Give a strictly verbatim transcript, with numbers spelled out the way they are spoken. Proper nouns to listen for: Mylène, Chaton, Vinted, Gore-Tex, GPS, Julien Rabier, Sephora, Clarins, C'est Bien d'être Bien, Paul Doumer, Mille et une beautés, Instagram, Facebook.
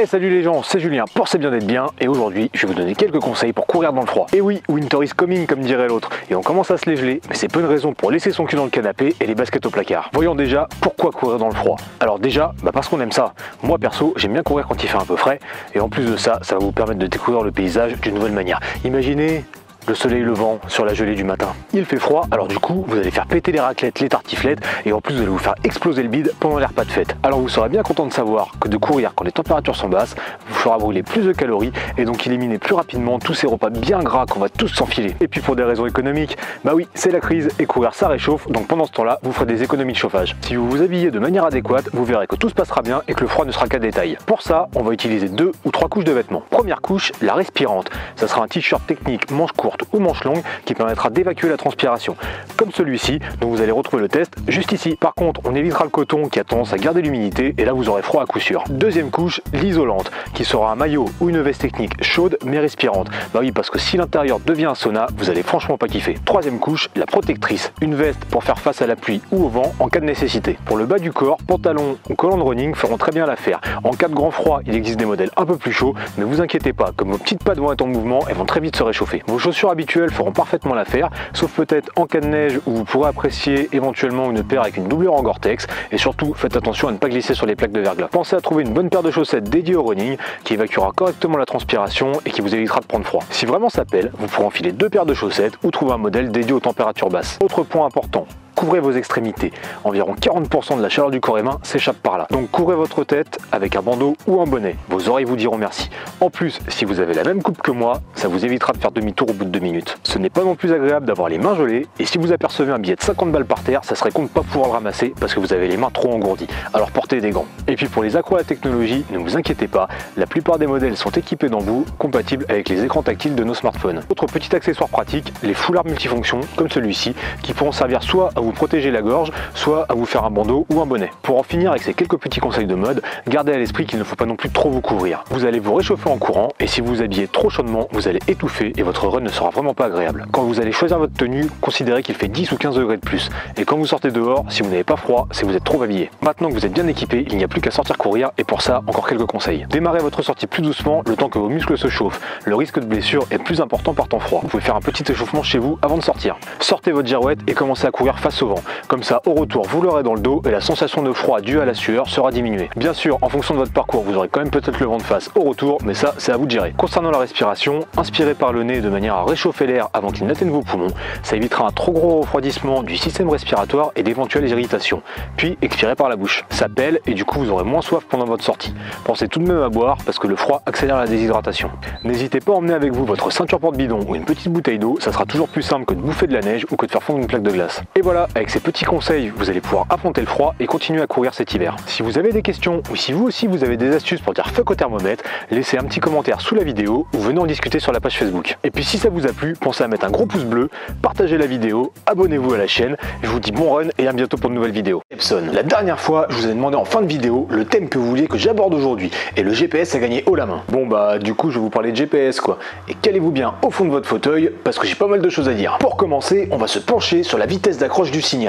Hey, salut les gens, c'est Julien pour C'est Bien d'être Bien et aujourd'hui je vais vous donner quelques conseils pour courir dans le froid. Et oui, winter is coming comme dirait l'autre, et on commence à se les geler, mais c'est peu une raison pour laisser son cul dans le canapé et les baskets au placard. Voyons déjà pourquoi courir dans le froid. Alors déjà, bah parce qu'on aime ça. Moi perso, j'aime bien courir quand il fait un peu frais, et en plus de ça, ça va vous permettre de découvrir le paysage d'une nouvelle manière. Imaginez le soleil levant sur la gelée du matin. Il fait froid, alors du coup, vous allez faire péter les raclettes, les tartiflettes, et en plus, vous allez vous faire exploser le bide pendant les repas de fête. Alors vous serez bien content de savoir que de courir quand les températures sont basses, vous fera brûler plus de calories, et donc éliminer plus rapidement tous ces repas bien gras qu'on va tous s'enfiler. Et puis pour des raisons économiques, bah oui, c'est la crise, et courir ça réchauffe, donc pendant ce temps-là, vous ferez des économies de chauffage. Si vous vous habillez de manière adéquate, vous verrez que tout se passera bien, et que le froid ne sera qu'un détail. Pour ça, on va utiliser deux ou trois couches de vêtements. Première couche, la respirante. Ça sera un t-shirt technique, manche courte, ou manche longue qui permettra d'évacuer la transpiration, comme celui-ci dont vous allez retrouver le test juste ici. Par contre, on évitera le coton qui a tendance à garder l'humidité et là vous aurez froid à coup sûr. Deuxième couche, l'isolante qui sera un maillot ou une veste technique chaude mais respirante. Bah oui, parce que si l'intérieur devient un sauna, vous allez franchement pas kiffer. Troisième couche, la protectrice, une veste pour faire face à la pluie ou au vent en cas de nécessité. Pour le bas du corps, pantalon ou collant de running feront très bien l'affaire. En cas de grand froid, il existe des modèles un peu plus chauds, mais vous inquiétez pas, comme vos petites pattes vont être en mouvement, elles vont très vite se réchauffer. Vos chaussures habituelles feront parfaitement l'affaire, sauf peut-être en cas de neige où vous pourrez apprécier éventuellement une paire avec une doublure en Gore-Tex, et surtout faites attention à ne pas glisser sur les plaques de verglas. Pensez à trouver une bonne paire de chaussettes dédiées au running qui évacuera correctement la transpiration et qui vous évitera de prendre froid. Si vraiment ça pèle, vous pourrez enfiler deux paires de chaussettes ou trouver un modèle dédié aux températures basses. Autre point important, couvrez vos extrémités. Environ quarante pour cent de la chaleur du corps humain s'échappe par là. Donc couvrez votre tête avec un bandeau ou un bonnet. Vos oreilles vous diront merci. En plus, si vous avez la même coupe que moi, ça vous évitera de faire demi-tour au bout de deux minutes. Ce n'est pas non plus agréable d'avoir les mains gelées, et si vous apercevez un billet de cinquante balles par terre, ça serait con de ne pas pouvoir le ramasser parce que vous avez les mains trop engourdies. Alors portez des gants. Et puis pour les accros à la technologie, ne vous inquiétez pas, la plupart des modèles sont équipés d'embouts compatibles avec les écrans tactiles de nos smartphones. Autre petit accessoire pratique, les foulards multifonctions comme celui-ci, qui pourront servir soit à vous protéger la gorge, soit à vous faire un bandeau ou un bonnet. Pour en finir avec ces quelques petits conseils de mode, gardez à l'esprit qu'il ne faut pas non plus trop vous couvrir. Vous allez vous réchauffer en courant, et si vous vous habillez trop chaudement, vous allez étouffer et votre run ne sera vraiment pas agréable. Quand vous allez choisir votre tenue, considérez qu'il fait dix ou quinze degrés de plus, et quand vous sortez dehors, si vous n'avez pas froid, c'est que vous êtes trop habillé. Maintenant que vous êtes bien équipé, il n'y a plus qu'à sortir courir, et pour ça, encore quelques conseils. Démarrez votre sortie plus doucement le temps que vos muscles se chauffent. Le risque de blessure est plus important par temps froid. Vous pouvez faire un petit échauffement chez vous avant de sortir. Sortez votre girouette et commencez à courir face au vent. Comme ça, au retour, vous l'aurez dans le dos et la sensation de froid due à la sueur sera diminuée. Bien sûr, en fonction de votre parcours, vous aurez quand même peut-être le vent de face au retour, mais ça, c'est à vous de gérer. Concernant la respiration, inspirez par le nez de manière à réchauffer l'air avant qu'il n'atteigne vos poumons. Ça évitera un trop gros refroidissement du système respiratoire et d'éventuelles irritations. Puis, expirez par la bouche. Ça pèle et du coup, vous aurez moins soif pendant votre sortie. Pensez tout de même à boire parce que le froid accélère la déshydratation. N'hésitez pas à emmener avec vous votre ceinture porte-bidon ou une petite bouteille d'eau, ça sera toujours plus simple que de bouffer de la neige ou que de faire fondre une plaque de glace. Et voilà, avec ces petits conseils, vous allez pouvoir affronter le froid et continuer à courir cet hiver. Si vous avez des questions ou si vous aussi vous avez des astuces pour dire fuck au thermomètre, laissez un petit commentaire sous la vidéo ou venez en discuter sur la page Facebook. Et puis si ça vous a plu, pensez à mettre un gros pouce bleu, partagez la vidéo, abonnez-vous à la chaîne. Je vous dis bon run et à bientôt pour de nouvelles vidéos. Epson, la dernière fois, je vous ai demandé en fin de vidéo le thème que vous vouliez que j'aborde aujourd'hui et le G P S a gagné haut la main. Bon bah du coup, je vais vous parler de G P S quoi. Et calez-vous bien au fond de votre fauteuil parce que j'ai pas mal de choses à dire. Pour commencer, on va se pencher sur la vitesse d'accroche du signal.